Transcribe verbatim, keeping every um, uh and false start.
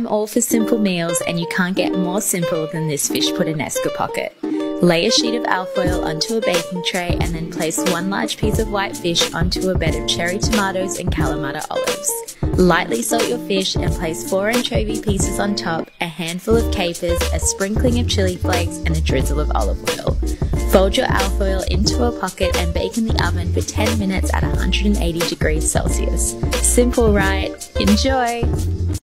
I'm all for simple meals, and you can't get more simple than this fish puttanesca pocket. Lay a sheet of alfoil onto a baking tray and then place one large piece of white fish onto a bed of cherry tomatoes and Kalamata olives. Lightly salt your fish and place four anchovy pieces on top, a handful of capers, a sprinkling of chili flakes and a drizzle of olive oil. Fold your alfoil into a pocket and bake in the oven for ten minutes at one hundred eighty degrees Celsius. Simple, right? Enjoy!